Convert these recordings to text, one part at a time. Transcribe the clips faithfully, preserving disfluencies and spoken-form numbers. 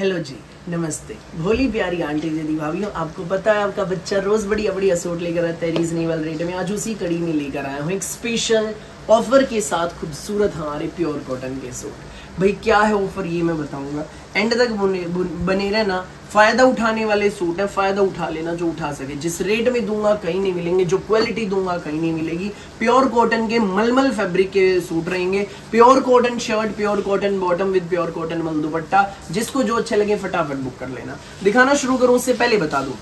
Hello जी, नमस्ते भोली प्यारी आंटी दीदी भाभियों। आपको पता है आपका बच्चा रोज बढ़िया बढ़िया सूट लेकर आता है रीजनेबल रेट में। आज उसी कड़ी में लेकर आया हूँ एक स्पेशल ऑफर के साथ खूबसूरत हमारे प्योर कॉटन के सूट। भाई क्या है ऑफर ये मैं बताऊंगा, एंड तक बने, बने रहना। फायदा उठाने वाले सूट है, फायदा उठा लेना जो उठा सके। जिस रेट में दूंगा कहीं नहीं मिलेंगे, जो क्वालिटी दूंगा कहीं नहीं मिलेगी। प्योर कॉटन के मलमल फैब्रिक के सूट रहेंगे, pure cotton shirt, pure cotton bottom with pure cotton मल दुपट्टा। जिसको जो अच्छे लगे फटाफट बुक कर लेना। दिखाना शुरू करूं उससे पहले बता दूं,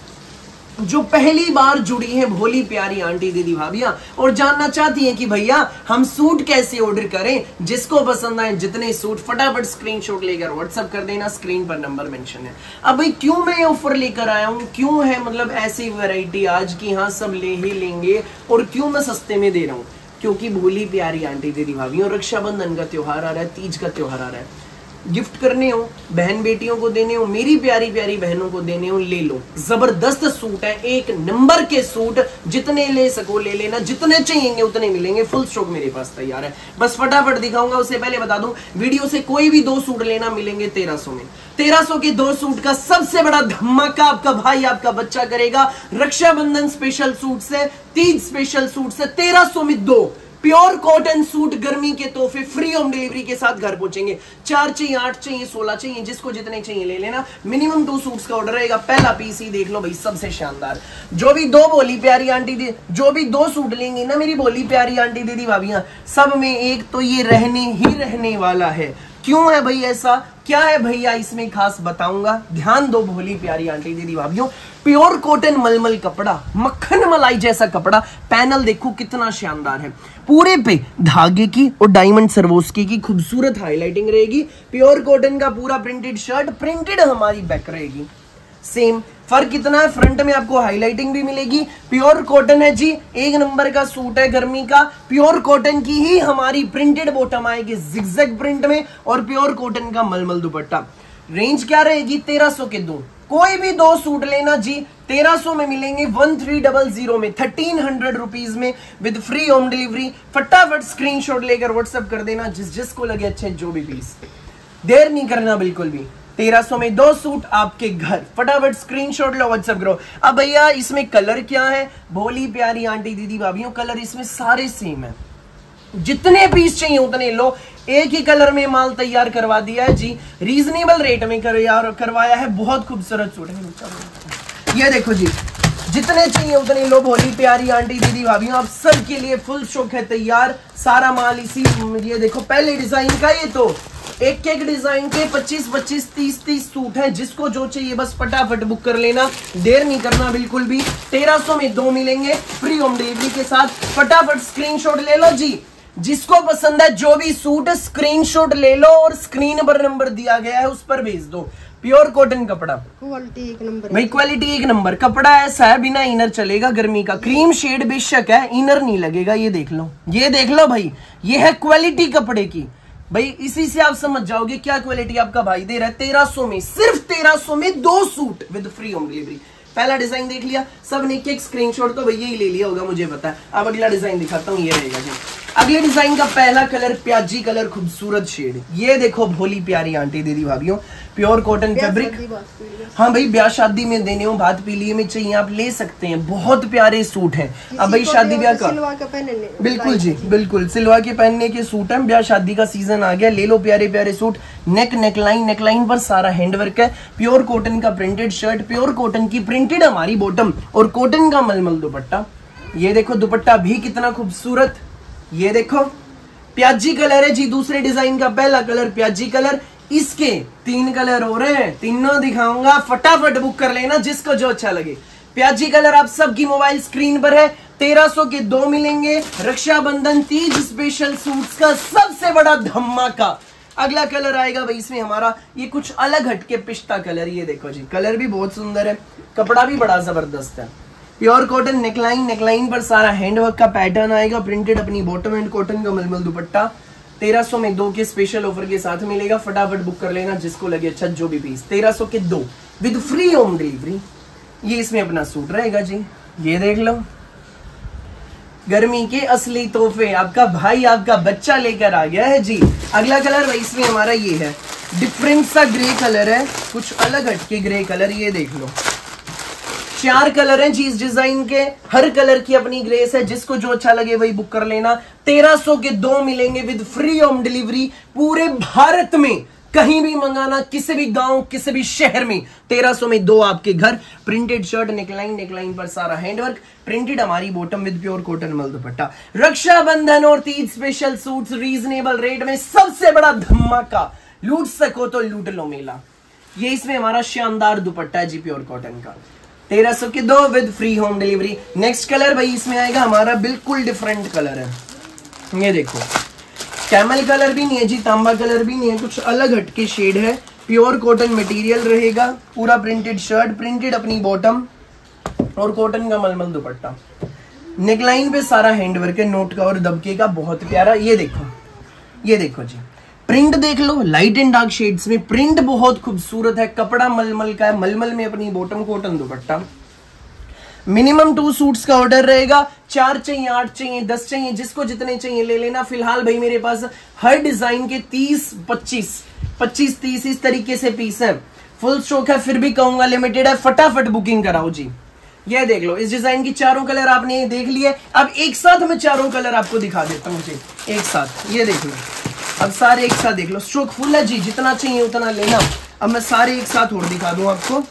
जो पहली बार जुड़ी है भोली प्यारी आंटी दीदी भाभियां और जानना चाहती हैं कि भैया हम सूट कैसे ऑर्डर करें, जिसको पसंद आए जितने सूट फटाफट स्क्रीनशॉट लेकर व्हाट्सएप कर देना। स्क्रीन पर नंबर मेंशन है। अब भाई क्यों मैं ऑफर लेकर आया हूं, क्यों है मतलब ऐसी वैरायटी आज की, हाँ सब ले ही लेंगे, और क्यों मैं सस्ते में दे रहा हूँ, क्योंकि भोली प्यारी आंटी दीदी भाभियों रक्षाबंधन का त्योहार आ रहा है, तीज का त्योहार आ रहा है। गिफ्ट करने हो, बहन बेटियों को देने हो, मेरी प्यारी प्यारी बहनों को देने हो, ले लो। जबरदस्त सूट है, एक नंबर के सूट, जितने ले सको ले लेना, जितने चाहिए उतने मिलेंगे। फुल स्टॉक मेरे पास तैयार है, बस फटाफट दिखाऊंगा। उससे पहले बता दूं वीडियो से कोई भी दो सूट लेना मिलेंगे तेरह सौ में। तेरह सौ के दो सूट का सबसे बड़ा धमाका आपका भाई आपका बच्चा करेगा। रक्षाबंधन स्पेशल सूट से, तीज स्पेशल सूट से तेरह सौ में दो प्योर कॉटन सूट गर्मी के तोहफे फ्री होम डिलीवरी के साथ घर पहुंचेंगे। चार चाहिए, आठ चाहिए, सोलह चाहिए, जिसको जितने चाहिए ले लेना। मिनिमम टू सूट्स का ऑर्डर रहेगा। पहला पीस ही देख लो भाई, सबसे शानदार। जो भी दो बोली प्यारी आंटी दी जो भी दो सूट लेंगी ना मेरी बोली प्यारी आंटी दीदी भाभियां, सब में एक तो ये रहने ही रहने वाला है। क्यों है भाई ऐसा, क्या है भैया इसमें खास बताऊंगा। ध्यान दो भोली प्यारी आंटी दीदी भाभियों, प्योर कॉटन मलमल कपड़ा, मक्खन मलाई जैसा कपड़ा। पैनल देखो कितना शानदार है, पूरे पे धागे की और डायमंड सरवोस्की की खूबसूरत हाईलाइटिंग रहेगी। प्योर कॉटन का पूरा प्रिंटेड शर्ट, प्रिंटेड हमारी बैक रहेगी। सेम फर्क कितना है, फ्रंट में आपको हाईलाइटिंग भी मिलेगी। प्योर कॉटन है जी, एक नंबर का सूट है गर्मी का। प्योर कॉटन की ही हमारी प्रिंटेड बॉटम आएगी जिगजैग प्रिंट में, और प्योर कॉटन का मलमल दुपट्टा। रेंज क्या रहेगी, तेरह सौ के दो। कोई भी दो सूट लेना जी, तेरह सौ में मिलेंगे। वन थ्री डबल जीरो में, थर्टीन हंड्रेड रुपीज में विद फ्री होम डिलीवरी। फटाफट स्क्रीनशॉट लेकर व्हाट्सएप कर देना जिस जिसको लगे अच्छे जो भी प्लीज। देर नहीं करना बिल्कुल भी। तेरह सौ में दो सूट आपके घर, फटाफट स्क्रीनशॉट लो, व्हाट्सएप करो। अब भैया इसमें कलर क्या है भोली प्यारी आंटी दीदी भाभियों, कलर इसमें सारे सेम है। जितने पीस चाहिए उतने लो, एक ही कलर में माल तैयार करवा दिया है जी। रीजनेबल रेट में करवाया है, बहुत खूबसूरत सूट है। ये देखो जी, जितने चाहिए उतने लो भोली प्यारी आंटी दीदी भाभियों, आप सबके लिए फुल स्टॉक है तैयार। सारा माल इसी, ये देखो पहले डिजाइन का, ये तो एक एक डिजाइन के पच्चीस पच्चीस तीस तीस सूट है। जिसको जो चाहिए बस फटाफट बुक कर लेना, देर नहीं करना बिल्कुल भी। तेरह सौ में दो मिलेंगे फ्री होम डिलीवरी के साथ। फटाफट स्क्रीनशॉट ले लो जी, जिसको पसंद है जो भी सूट स्क्रीनशॉट ले लो और स्क्रीन पर नंबर दिया गया है उस पर भेज दो। प्योर कॉटन कपड़ा, क्वालिटी एक नंबर भाई, क्वालिटी एक नंबर कपड़ा। ऐसा है बिना इनर चलेगा गर्मी का, क्रीम शेड बेशक है, इनर नहीं लगेगा। ये देख लो, ये देख लो भाई, ये है क्वालिटी कपड़े की। भाई इसी से आप समझ जाओगे क्या क्वालिटी आपका भाई दे रहा है। तेरह सौ में, सिर्फ तेरह सौ में दो suit with free home delivery. पहला डिजाइन देख लिया सबने, एक एक स्क्रीनशॉट तो भैया ही ले लिया होगा मुझे पता है। अब अगला डिजाइन दिखाता हूँ, ये रहेगा जी। अगले डिजाइन का पहला कलर प्याजी कलर, खूबसूरत शेड। ये देखो भोली प्यारी आंटी दीदी भाभियों, प्योर कॉटन फैब्रिक। हाँ भाई, ब्याह शादी में देने हो, भात पीलिए में चाहिए आप ले सकते हैं। बहुत प्यारे सूट हैं। अब भाई शादी ब्याह का बिल्कुल जी, बिल्कुल सिलवा के पहनने के सूट है। ब्याह शादी का सीजन आ गया, ले लो प्यारे प्यारे सूट। नेक नेकलाइन, नेकलाइन पर सारा हैंडवर्क है। प्योर कॉटन का प्रिंटेड शर्ट, प्योर कॉटन की प्रिंटेड हमारी बॉटम, और कॉटन का मलमल दुपट्टा। ये देखो दुपट्टा भी कितना खूबसूरत, ये देखो प्याजी कलर है जी। दूसरे डिजाइन का पहला कलर प्याजी कलर, इसके तीन कलर हो रहे हैं, तीनों दिखाऊंगा। फटाफट बुक कर लेना जिसको जो अच्छा लगे। प्याजी कलर आप सबकी मोबाइल स्क्रीन पर है। तेरह सौ के दो मिलेंगे। रक्षाबंधन तीज स्पेशल सूट्स का सबसे बड़ा धमाका। अगला कलर आएगा भाई इसमें हमारा, ये कुछ अलग हटके पिस्ता कलर। ये देखो जी, कलर भी बहुत सुंदर है, कपड़ा भी बड़ा जबरदस्त है। प्योर कॉटन, नेकलाइन, नेकलाइन पर सारा हैंडवर्क का पैटर्न आएगा। प्रिंटेड अपनी बॉटम एंड कॉटन का मलमल दुपट्टा। तेरह सौ में दो के स्पेशल ऑफर के साथ मिलेगा। फटाफट बुक कर लेना जिसको लगे अच्छा जो भी पीस। तेरह सौ के दो विद फ्री होम डिलीवरी। ये इसमें अपना सूट रहेगा जी। ये देख लो, गर्मी के असली तोहफे आपका भाई आपका बच्चा लेकर आ गया है जी। अगला कलर इसमें हमारा ये है, डिफरेंट सा ग्रे कलर है, कुछ अलग हटके ग्रे कलर, ये देख लो। चार कलर हैं चीज डिजाइन के, हर कलर की अपनी ग्रेस है, जिसको जो अच्छा लगे वही बुक कर लेना। तेरह सौ के दो मिलेंगे विद फ्री होम डिलीवरी पूरे भारत में, कहीं भी मंगाना, किसी भी गांव, किसी भी शहर में, तेरह सौ में दो आपके घर। प्रिंटेड शर्ट, नेकलाइन, नेकलाइन पर सारा हैंडवर्क, प्रिंटेड हमारी बॉटम विद प्योर कॉटन मल दुपट्टा। रक्षाबंधन और Teej special suits reasonable rate में, सबसे बड़ा धमाका, लूट सको तो लूट लो मेला। ये इसमें हमारा शानदार दुपट्टा है जी प्योर कॉटन का, तेरह सौ के दो with free home delivery. Next colour भाई इसमें आएगा हमारा बिल्कुल डिफरेंट कलर है, ये देखो, कैमल कलर भी नहीं है जी, तांबा कलर भी नहीं है, कुछ अलग हटके शेड है, प्योर कॉटन मटेरियल रहेगा, पूरा प्रिंटेड शर्ट, प्रिंटेड अपनी बॉटम और कॉटन का मलमल दुपट्टा। नेकलाइन पे सारा हैंडवर्क है, नोट का और दबके का, बहुत प्यारा। ये देखो, ये देखो जी, प्रिंट देख लो, लाइट एंड डार्क शेड्स में, प्रिंट बहुत खूबसूरत है, कपड़ा मलमल का है, मलमल में अपनी बॉटम, कॉटन दुपट्टा। मिनिमम टू सूट्स का ऑर्डर रहेगा, चार चाहिए, आठ चाहिए, दस चाहिए, जिसको जितने चाहिए ले लेना। फिलहाल भाई मेरे पास हर डिजाइन के तीस पच्चीस पच्चीस तीस इस तरीके से पीस है, फुल स्टॉक है, फिर भी कहूंगा लिमिटेड है, फटाफट बुकिंग कराओ जी। ये देख लो, इस डिजाइन की चारों कलर आपने देख लिए, अब एक साथ मैं चारों कलर आपको दिखा देता हूँ जी, एक साथ, ये देख लो, अब सारे एक साथ देख लो, स्टॉक फुल है जी, जितना चाहिए उतना लेना। अब मैं सारे एक साथ और दिखा दूँ आपको,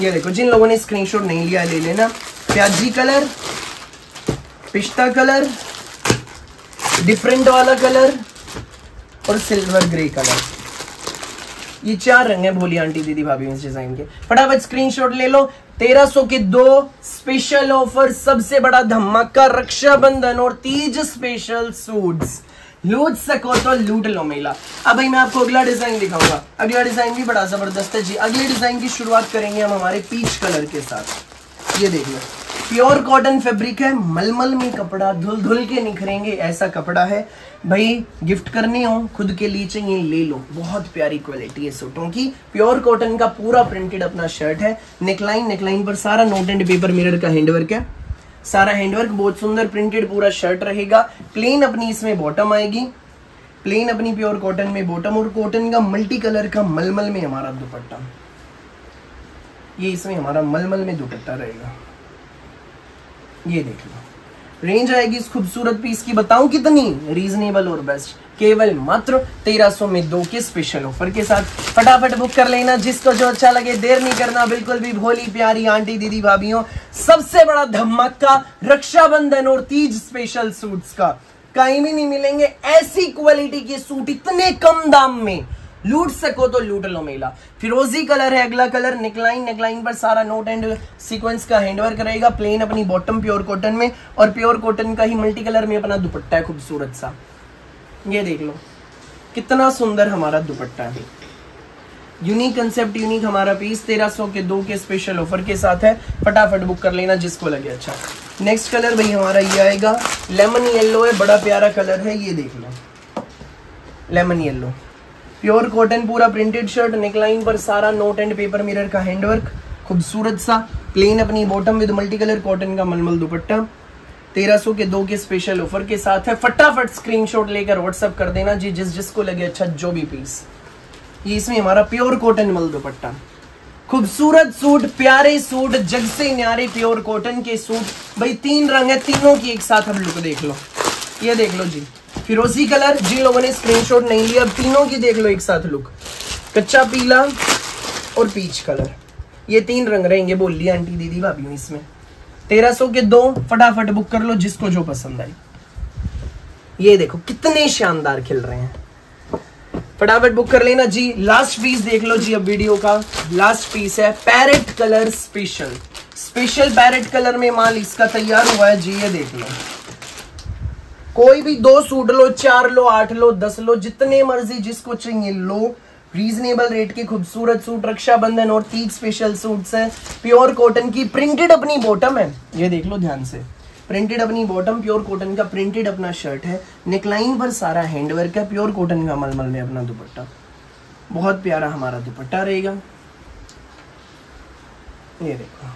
ये देखो, जिन लोगों ने स्क्रीनशॉट नहीं लिया ले लेना। प्याजी कलर, पिस्ता कलर, डिफरेंट वाला कलर और सिल्वर ग्रे कलर, ये चार रंग हैं भोली आंटी दीदी भाभी इस डिजाइन के। फटाफट स्क्रीनशॉट ले लो। तेरह सौ के दो स्पेशल ऑफर, सबसे बड़ा धमाका, रक्षाबंधन और तीज स्पेशल सूट्स, लूट सको तो लूट लो मेला। अब भाई मैं आपको अगला डिजाइन दिखाऊंगा, अगला डिजाइन भी बड़ा जबरदस्त है जी। अगले डिजाइन की शुरुआत करेंगे हम हमारे पीच कलर के साथ, ये देख लो, प्योर कॉटन फैब्रिक है, मलमल में कपड़ा, धुल धुल के निखरेंगे ऐसा कपड़ा है भाई। गिफ्ट करने हो, खुद के लिए चाहिए ले लो, बहुत प्यारी क्वालिटी है सूटों की, प्योर कॉटन का, पूरा प्रिंटेड अपना शर्ट है। नेकलाइन, नेकलाइन पर सारा नोट एंड पेपर मिरर का हैंडवर्क है, सारा हैंडवर्क, बहुत सुंदर प्रिंटेड पूरा शर्ट रहेगा। प्लेन अपनी इसमें बॉटम आएगी, प्लेन अपनी प्योर कॉटन में बॉटम और कॉटन का मल्टी कलर का मलमल में हमारा दुपट्टा, ये इसमें हमारा मलमल में दुपट्टा रहेगा, ये देख लो। रेंज आएगी इस खूबसूरत पीस की, बताऊं कितनी, रीजनेबल और बेस्ट, केवल मात्र तेरह सौ में दो के स्पेशल ऑफर के साथ। फटाफट बुक कर लेना, जिसको जो अच्छा लगे, देर नहीं करना बिल्कुल भी भोली प्यारी आंटी दीदी भाभीयों। सबसे बड़ा धमाका रक्षाबंधन और तीज स्पेशल सूट्स का, कहीं भी नहीं मिलेंगे ऐसी क्वालिटी के सूट इतने कम दाम में, लूट सको तो लूट लो मेला। फिरोजी कलर है अगला कलर, नेकलाइन, नेकलाइन पर सारा नोट एंड सीक्वेंस का हैंडवर्क रहेगा, प्लेन अपनी बॉटम प्योर कॉटन में और प्योर कॉटन का ही मल्टी कलर में अपना दुपट्टा है खूबसूरत सा, ये देख लो कितना सुंदर हमारा दुपट्टा है। यूनिक कंसेप्ट, यूनिक हमारा पीस, तेरह सौ के दो के स्पेशल ऑफर के साथ है, फटाफट बुक कर लेना जिसको लगे अच्छा। नेक्स्ट कलर भाई हमारा ये आएगा, लेमन येलो है, बड़ा प्यारा कलर है, ये देख लो, लेमन येलो, प्योर कॉटन, पूरा प्रिंटेड शर्ट, नेकलाइन पर सारा नोट एंड पेपर मिरर का हैंडवर्क, खूबसूरत सा, प्लेन अपनी bottom with multi colour cotton का मलमल दुपट्टा, तेरह सौ के दो के स्पेशल ऑफर के साथ है। फटाफट स्क्रीनशॉट लेकर व्हाट्सअप कर देना जी, जिस जिसको लगे अच्छा जो भी पीस। ये इसमें हमारा प्योर कॉटन मल दुपट्टा, खूबसूरत सूट, प्यारे सूट, जग से न्यारे प्योर कॉटन के सूट भाई। तीन रंग है, तीनों की एक साथ हम लुक देख लो, ये देख लो जी। फिरोजी कलर, जिन लोगों ने स्क्रीनशॉट नहीं लिया, अब तीनों की देख लो एक साथ लुक, कच्चा पीला और पीच कलर, ये तीन रंग रहेंगे बोलिए आंटी दीदी भाभी इसमें। तेरह सौ के दो, फटाफट बुक कर लो जिसको जो पसंद आई। ये देखो कितने शानदार खिल रहे हैं, फटाफट बुक कर लेना जी। लास्ट पीस देख लो जी, अब वीडियो का लास्ट पीस है, parrot colour special, special parrot colour में माल इसका तैयार हुआ है जी, ये देख लो। कोई भी दो सूट लो, चार लो, आठ लो, दस लो, जितने मर्जी जिसको चाहिए लो। रीजनेबल रेट के खूबसूरत सूट, रक्षाबंधन और तीज स्पेशल सूट्स हैं, प्योर कॉटन की, प्रिंटेड अपनी बॉटम है, ये देख लो ध्यान से, प्रिंटेड अपनी बॉटम, प्योर कॉटन का, प्रिंटेड अपना शर्ट है, नेकलाइन पर सारा हैंडवर्क है, प्योर कॉटन का मलमल में अपना दुपट्टा, बहुत प्यारा हमारा दुपट्टा रहेगा, ये देखो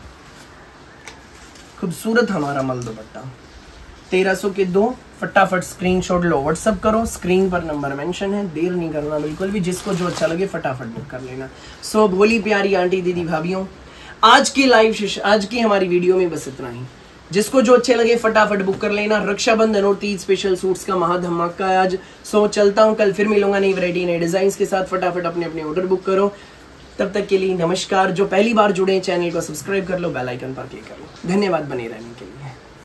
खूबसूरत हमारा मल दुपट्टा। तेरह सौ के दो, फटाफट स्क्रीनशॉट लो, व्हाट्सअप करो, स्क्रीन पर नंबर मेंशन है, देर नहीं करना बिल्कुल भी, जिसको जो अच्छा लगे फटाफट बुक कर लेना। सो बोली प्यारी आंटी दीदी भाभीियों, आज की लाइव सेशन, आज की हमारी वीडियो में बस इतना ही, जिसको जो अच्छे लगे फटाफट बुक कर लेना। रक्षाबंधन और तीज स्पेशल सूट्स का महाधमाका है आज। सो चलता हूँ, कल फिर मिलूंगा नई वैरायटी नए डिजाइंस के साथ, फटाफट अपने अपने ऑर्डर बुक करो। तब तक के लिए नमस्कार। जो पहली बार जुड़े चैनल को सब्सक्राइब कर लो, बेल आइकन पर क्लिक कर लो। धन्यवाद बने रहने के लिए।